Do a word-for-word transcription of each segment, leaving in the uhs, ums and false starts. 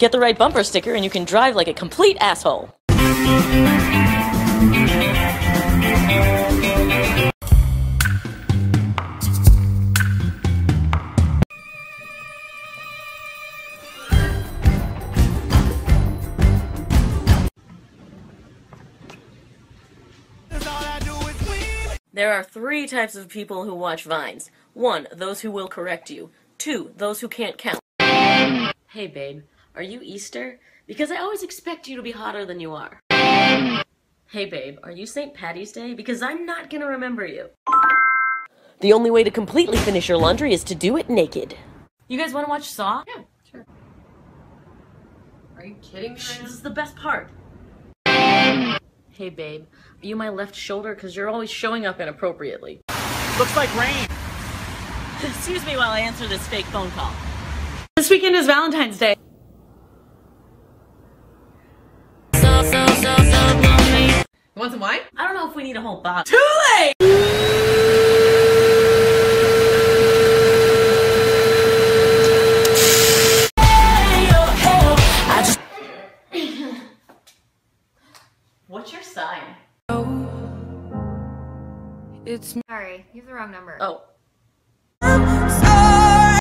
Get the right bumper sticker and you can drive like a complete asshole. There are three types of people who watch Vines. One, those who will correct you. Two, those who can't count. Hey babe, are you Easter? Because I always expect you to be hotter than you are. Hey babe, are you Saint Patty's Day? Because I'm not gonna remember you. The only way to completely finish your laundry is to do it naked. You guys wanna watch Saw? Yeah, sure. Are you kidding me? This is the best part. Hey babe, are you my left shoulder? Because you're always showing up inappropriately. Looks like rain. Excuse me while I answer this fake phone call. This weekend is Valentine's Day. So, so, so, so lonely. You want some wine? I don't know if we need a whole bottle. Too late! What's your sign? Oh, it's sorry, you have the wrong number. Oh. Sorry.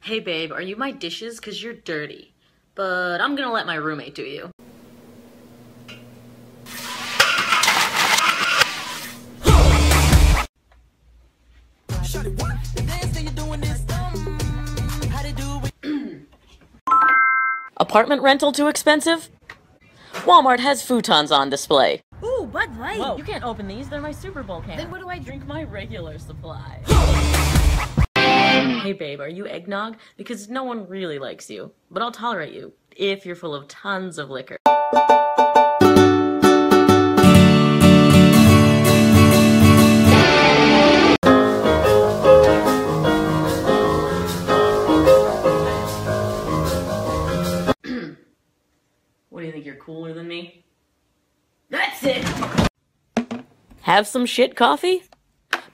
Hey babe, are you my dishes? Cause you're dirty. But I'm gonna let my roommate do you. Apartment rental too expensive? Walmart has futons on display. Ooh, Bud Light! Whoa. You can't open these, they're my Super Bowl can. Then what do I drink my regular supply? Hey babe, are you eggnog? Because no one really likes you. But I'll tolerate you, if you're full of tons of liquor. What do you think, you're cooler than me? That's it! Have some shit coffee?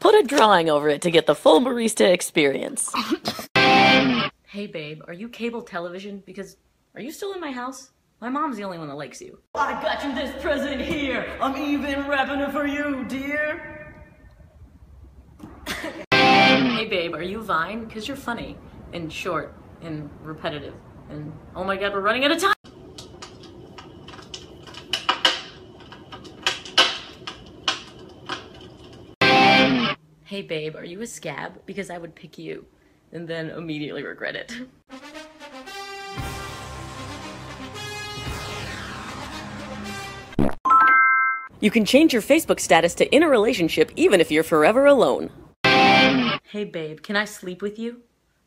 Put a drawing over it to get the full barista experience. Hey babe, are you cable television? Because are you still in my house? My mom's the only one that likes you. I got you this present here! I'm even wrapping it for you, dear! Hey babe, are you Vine? Because you're funny, and short, and repetitive, and oh my god, we're running out of time! Hey babe, are you a scab? Because I would pick you, and then immediately regret it. You can change your Facebook status to in a relationship even if you're forever alone. Hey babe, can I sleep with you?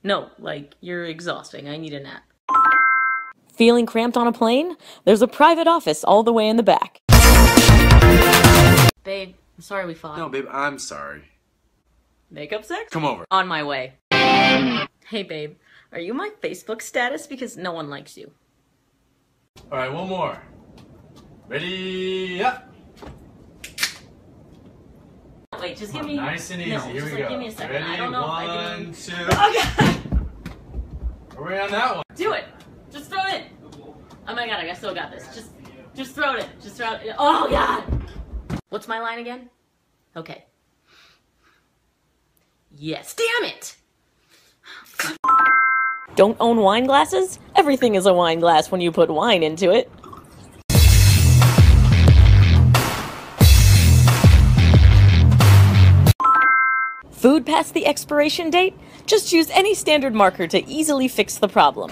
No, like, you're exhausting, I need a nap. Feeling cramped on a plane? There's a private office all the way in the back. Babe, I'm sorry we fought. No babe, I'm sorry. Makeup sex? Come over. On my way. Hey babe, are you my Facebook status? Because no one likes you. Alright, one more. Ready, up! Wait, just give me... Nice and easy, no, here we like, go. Give me a second. Ready, I don't know one, if I can... two... Okay! Are we on that one? Do it! Just throw it! Oh my god, I still got this. Just, just throw it. Just throw it. Oh god! What's my line again? Okay. Yes. Damn it! Don't own wine glasses? Everything is a wine glass when you put wine into it. Food past the expiration date? Just use any standard marker to easily fix the problem.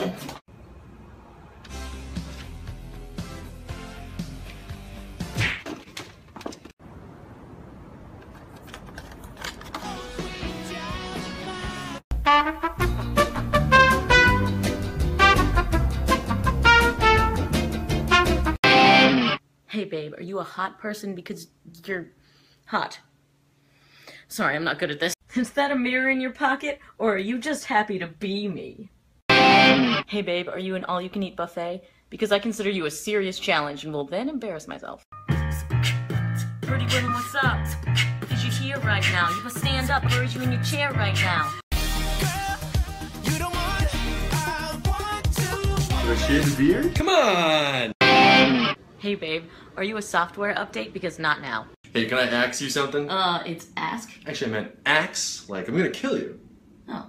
Hey babe, are you a hot person? Because you're hot. Sorry, I'm not good at this. Is that a mirror in your pocket? Or are you just happy to be me? Hey babe, are you an all-you-can-eat buffet? Because I consider you a serious challenge and will then embarrass myself. Pretty women, what's up? Because you're here right now. You must stand up. Where are you in your chair right now? a shaved beard? Come on! Hey babe, are you a software update? Because not now. Hey, can I axe you something? Uh, it's ask? Actually, I meant axe. Like, I'm gonna kill you. Oh.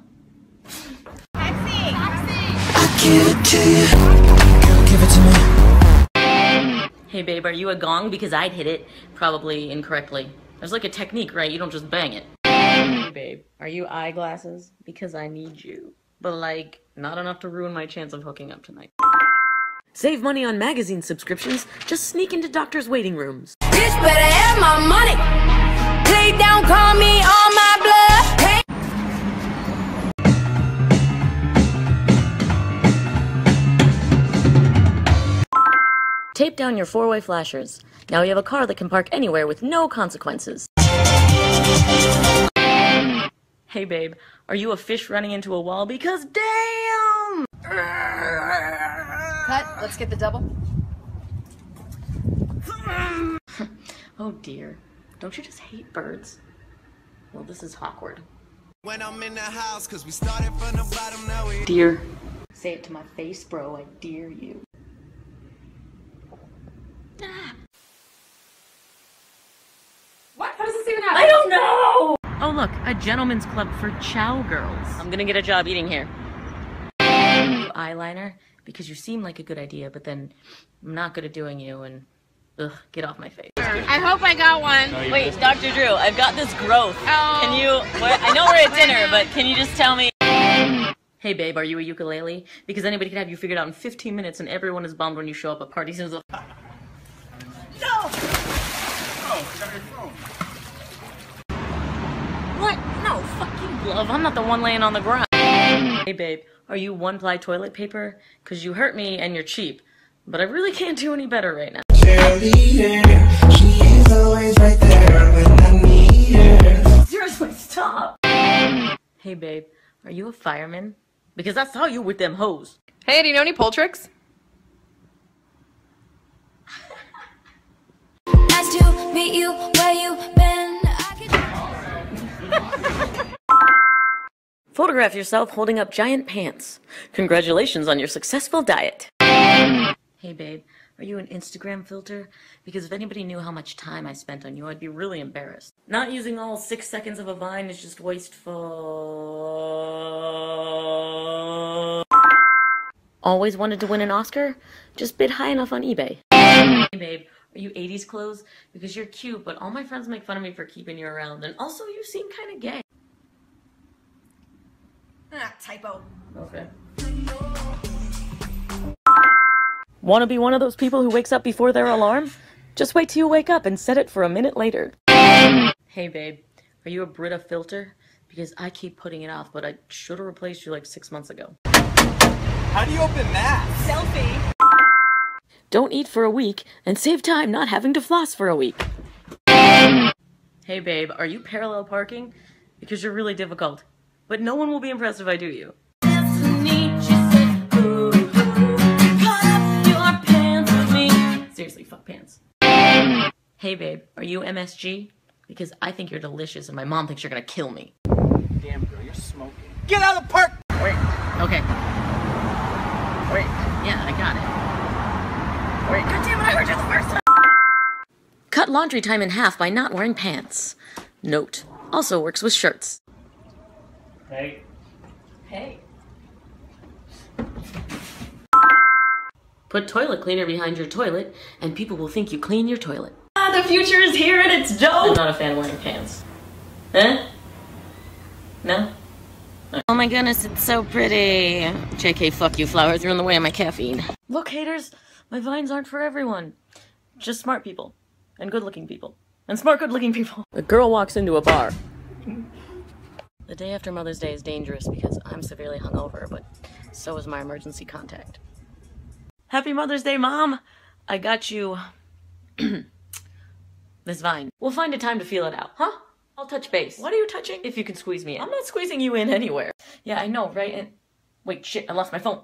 Taxi! Taxi! Give it to you. Give it to me. Hey babe, are you a gong? Because I'd hit it, probably incorrectly. There's like a technique, right? You don't just bang it. Hey babe, are you eyeglasses? Because I need you. But like, not enough to ruin my chance of hooking up tonight. Save money on magazine subscriptions, just sneak into doctors' waiting rooms. Bitch better have my money. Play down, call me on my blood. Hey. Tape down your four-way flashers. Now we have a car that can park anywhere with no consequences. Hey babe, are you a fish running into a wall? Because damn! Cut, let's get the double. Oh dear, don't you just hate birds? Well, this is awkward. When I'm in the house, cause we started from the bottom, now we... Dear. Say it to my face, bro, I dare you. Ah. What? How does this even happen? I don't know! Oh look, a gentleman's club for chow girls. I'm gonna get a job eating here. You eyeliner, because you seem like a good idea, but then I'm not good at doing you, and ugh, get off my face. I hope I got one. No, wait, missing. Doctor Drew, I've got this growth. Oh. Can you, what, I know we're at dinner, but can you just tell me? Hey babe, are you a ukulele? Because anybody can have you figured out in fifteen minutes and everyone is bummed when you show up at parties as a... No! Oh, got your phone. What? No, fucking glove. I'm not the one laying on the ground. Hey babe, are you one-ply toilet paper? Cause you hurt me and you're cheap. But I really can't do any better right now. She's always right there when I need her. Seriously, stop. Hey babe, are you a fireman? Because I saw you with them hoes. Hey, do you know any pole tricks? Nice to meet you, where you been? Photograph yourself holding up giant pants. Congratulations on your successful diet. Hey babe, are you an Instagram filter? Because if anybody knew how much time I spent on you, I'd be really embarrassed. Not using all six seconds of a vine is just wasteful. Always wanted to win an Oscar? Just bid high enough on eBay. Hey babe, are you eighties clothes? Because you're cute, but all my friends make fun of me for keeping you around, and also you seem kind of gay. Ah, typo. Okay. Want to be one of those people who wakes up before their alarm? Just wait till you wake up and set it for a minute later. Hey babe, are you a Brita filter? Because I keep putting it off, but I should have replaced you like six months ago. How do you open that? Selfie. Don't eat for a week, and save time not having to floss for a week. Hey babe, are you parallel parking? Because you're really difficult. But no one will be impressed if I do you. Seriously, fuck pants. Hey babe, are you M S G? Because I think you're delicious and my mom thinks you're gonna kill me. Damn girl, you're smoking. Get out of the park! Wait. Okay. Wait. Yeah, I got it. Wait, God damn it, I heard you the first time! Cut laundry time in half by not wearing pants. Note, also works with shirts. Hey. Hey. Put toilet cleaner behind your toilet, and people will think you clean your toilet. Ah, the future is here and it's dope! I'm not a fan of wearing pants. Huh? No? Oh my goodness, it's so pretty. J K, fuck you, flowers. You're in the way of my caffeine. Look, haters, my vines aren't for everyone. Just smart people. And good-looking people. And smart, good-looking people. A girl walks into a bar. The day after Mother's Day is dangerous because I'm severely hungover, but so is my emergency contact. Happy Mother's Day, Mom! I got you... this vine. We'll find a time to feel it out, huh? I'll touch base. What are you touching? If you can squeeze me in. I'm not squeezing you in anywhere. Yeah, I know, right? And wait, shit, I lost my phone.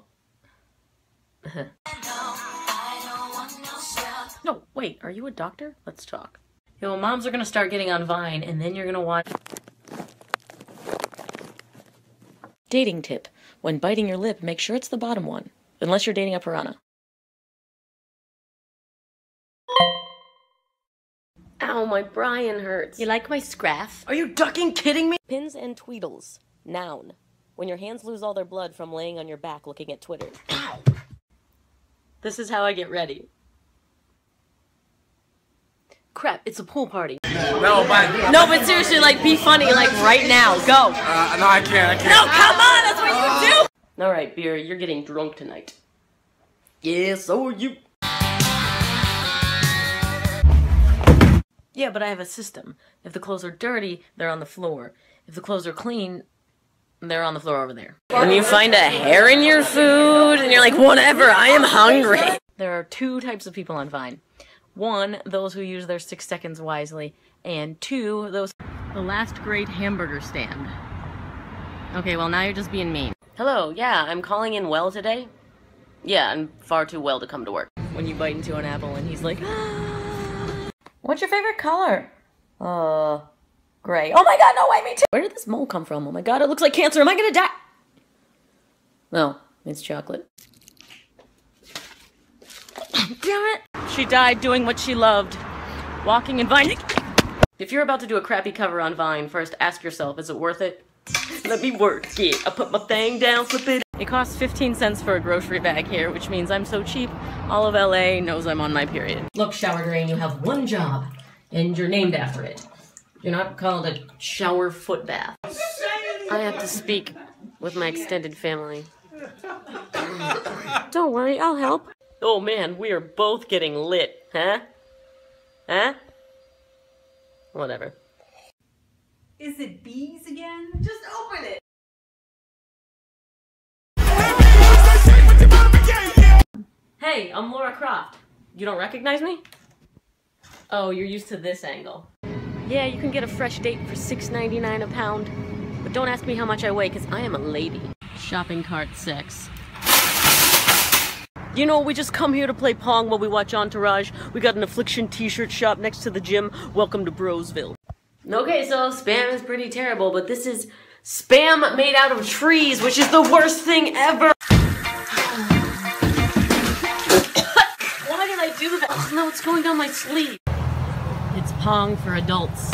No, wait, are you a doctor? Let's talk. Yo, moms are gonna start getting on Vine, and then you're gonna watch... Dating tip. When biting your lip, make sure it's the bottom one. unless you're dating a piranha. Ow, my Brian hurts. You like my scraff? Are you ducking kidding me? Pins and tweedles. Noun. When your hands lose all their blood from laying on your back looking at Twitter. Ow! This is how I get ready. Crap, it's a pool party. No, but... No, but seriously, like, be funny, like, right now. Go! Uh, no, I can't, I can't. No, come on! That's what you do! Alright, Beer, you're getting drunk tonight. Yeah, so are you. Yeah, but I have a system. If the clothes are dirty, they're on the floor. If the clothes are clean, they're on the floor over there. When you find a hair in your food, and you're like, whatever, I am hungry. There are two types of people on Vine. One, those who use their six seconds wisely, and two, those... The last great hamburger stand. Okay, well now you're just being mean. Hello, yeah, I'm calling in well today. Yeah, I'm far too well to come to work. When you bite into an apple and he's like, ah. What's your favorite color? Uh... Gray. Oh my god, no way, me too! Where did this mole come from? Oh my god, it looks like cancer. Am I gonna die? No, it's chocolate. Damn it! She died doing what she loved. Walking and Vine. If you're about to do a crappy cover on Vine, first ask yourself, is it worth it? Let me work it. I put my thing down, flip it. It costs fifteen cents for a grocery bag here, which means I'm so cheap, all of L A knows I'm on my period. Look, Shower Drain, you have one job, and you're named after it. You're not called a shower foot bath. I have to speak with my extended family. Don't worry, I'll help. Oh man, we are both getting lit, huh? Huh? Whatever. Is it bees again? Just open it! Hey, I'm Laura Croft. You don't recognize me? Oh, you're used to this angle. Yeah, you can get a fresh date for six ninety-nine a pound, but don't ask me how much I weigh, because I am a lady. Shopping cart sex. You know, we just come here to play Pong while we watch Entourage. We got an Affliction t-shirt shop next to the gym. Welcome to Brosville. Okay, so spam is pretty terrible, but this is spam made out of trees, which is the worst thing ever. Why did I do that? Oh, no, it's going down my sleeve. It's Pong for adults.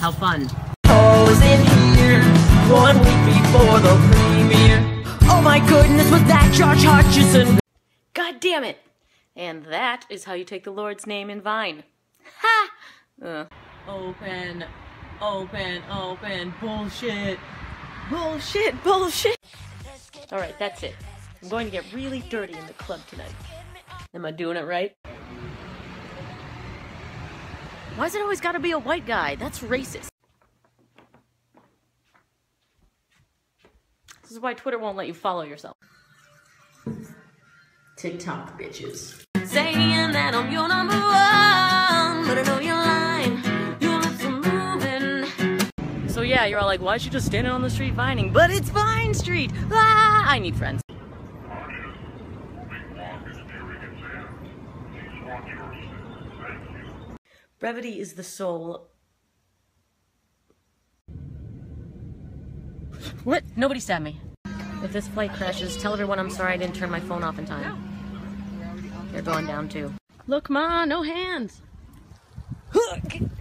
How fun. I was in here one week before the premiere. Oh my goodness, was that Josh Hutcherson? God damn it. And that is how you take the Lord's name in Vine. Ha! Uh. Open, open, open, bullshit. Bullshit, bullshit. Alright, that's it. I'm going to get really dirty in the club tonight. Am I doing it right? Why is it always gotta be a white guy? That's racist. This is why Twitter won't let you follow yourself. TikTok bitches. Saying that I'm your number one, but I know you're lying. Your lips are moving. So yeah, you're all like, why is she just standing on the street vining? But it's Vine Street! Ah, I need friends. Brevity is the soul. What? Nobody stabbed me. If this flight crashes, tell everyone I'm sorry I didn't turn my phone off in time. You're going down too. Look, Ma, no hands.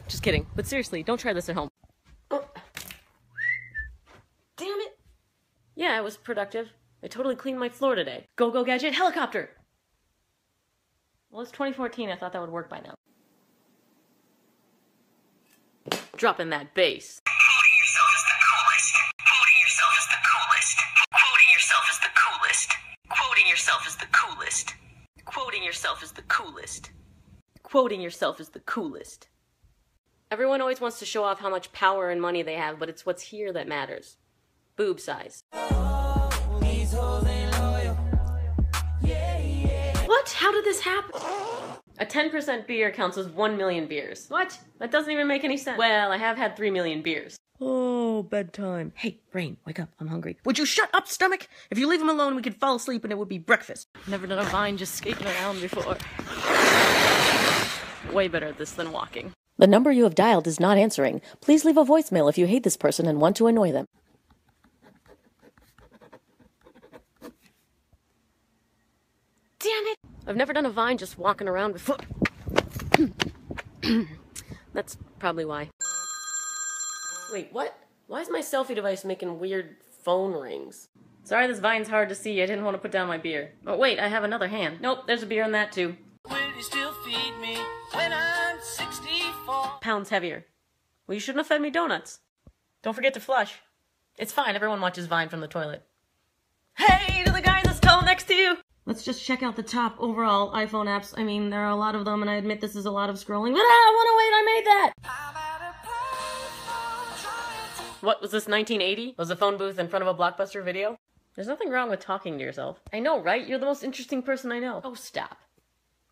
Just kidding. But seriously, don't try this at home. Oh. Damn it. Yeah, it was productive. I totally cleaned my floor today. Go, go, gadget, helicopter. Well, it's twenty fourteen. I thought that would work by now. Dropping that bass. Quoting yourself is the coolest. Quoting yourself is the coolest. Quoting yourself is the coolest. Quoting yourself is the coolest. Quoting yourself is the coolest. Quoting yourself is the coolest. Everyone always wants to show off how much power and money they have, but it's what's here that matters. Boob size. Oh, these hoes ain't loyal. Yeah, yeah. What? How did this happen? A ten percent beer counts as one million beers. What? That doesn't even make any sense. Well, I have had three million beers. Oh, bedtime. Hey, Rain, wake up. I'm hungry. Would you shut up, stomach? If you leave him alone, we could fall asleep and it would be breakfast. Never done a vine just skating around before. Way better at this than walking. The number you have dialed is not answering. Please leave a voicemail if you hate this person and want to annoy them. I've never done a vine just walking around before. That's probably why. Wait, what? Why is my selfie device making weird phone rings? Sorry this vine's hard to see. I didn't want to put down my beer. Oh wait, I have another hand. Nope, there's a beer in that too. Will you still feed me when I'm sixty-four? Pounds heavier. Well, you shouldn't have fed me donuts. Don't forget to flush. It's fine, everyone watches Vine from the toilet. Hey to the guy in the stall next to you! Let's just check out the top overall iPhone apps. I mean, there are a lot of them, and I admit this is a lot of scrolling, but ah, one oh eight, I made that! What was this, nineteen eighty? Was a phone booth in front of a Blockbuster video? There's nothing wrong with talking to yourself. I know, right? You're the most interesting person I know. Oh, stop.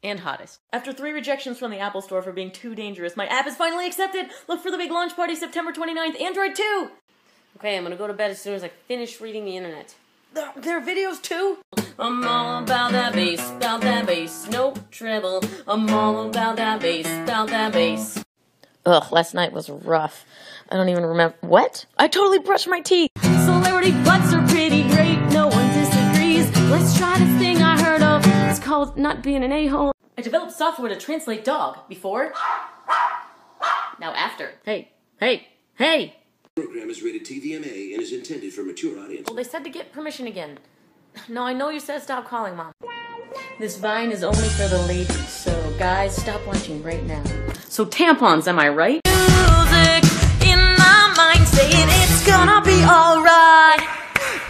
And hottest. After three rejections from the Apple Store for being too dangerous, my app is finally accepted! Look for the big launch party September twenty-ninth, Android two! Okay, I'm gonna go to bed as soon as I finish reading the internet. There, there are videos too? I'm all about that bass, about that bass, no treble. I'm all about that bass, about that bass. Ugh, last night was rough. I don't even remember. What? I totally brushed my teeth! Celebrity butts are pretty great, no one disagrees. Let's try this thing I heard of. It's called not being an a-hole. I developed software to translate dog. Before. Now after. Hey, hey, hey! Program is rated T V M A and is intended for mature audience. Well, they said to get permission again. No, I know you said stop calling, Mom. This Vine is only for the ladies, so guys, stop watching right now. So tampons, am I right? Music in my mind saying it's gonna be alright,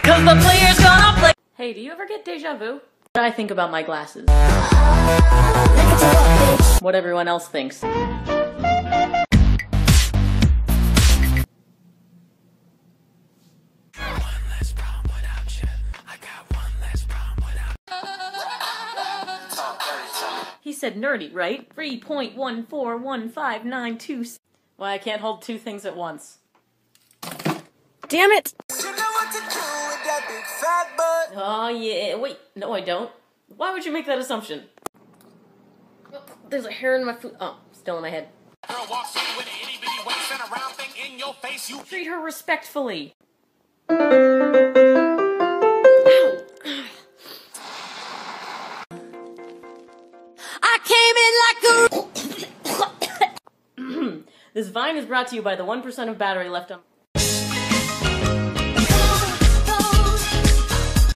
cause the player's gonna play. Hey, do you ever get deja vu? What do I think about my glasses? What everyone else thinks. He said nerdy, right? three point one four one five nine two. Why, I can't hold two things at once. Damn it! You know what to do with that big fat butt. Oh yeah, wait, no I don't. Why would you make that assumption? Oh, there's a hair in my food. Oh, still in my head. Girl walks in with an itty bitty waist and a round thing in your face. You treat her respectfully. This Vine is brought to you by the one percent of battery left on.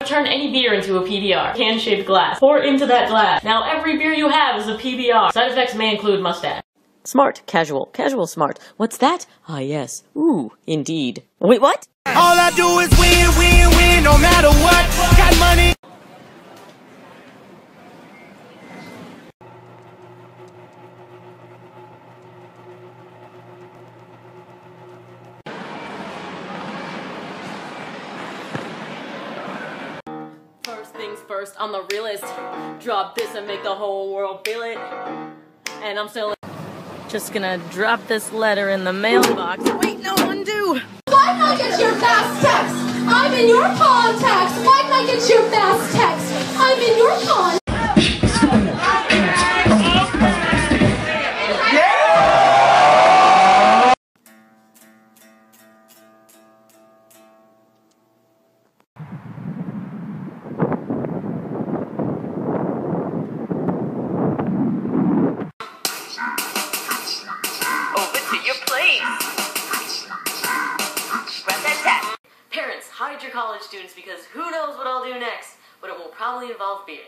Turn any beer into a P B R. Can-shaped glass. Pour into that glass. Now every beer you have is a P B R. Side effects may include mustache. Smart. Casual. Casual smart. What's that? Ah, yes. Ooh, indeed. Wait, what? All I do is win, win, win, no matter what. Got money. First, I'm the realest. Drop this and make the whole world feel it. And I'm still just gonna drop this letter in the mailbox. Wait, no, undo! Why not get your fast text? I'm in your contacts. Why not get your fast text? I'm in your contacts. College students, because who knows what I'll do next, but it will probably involve beer.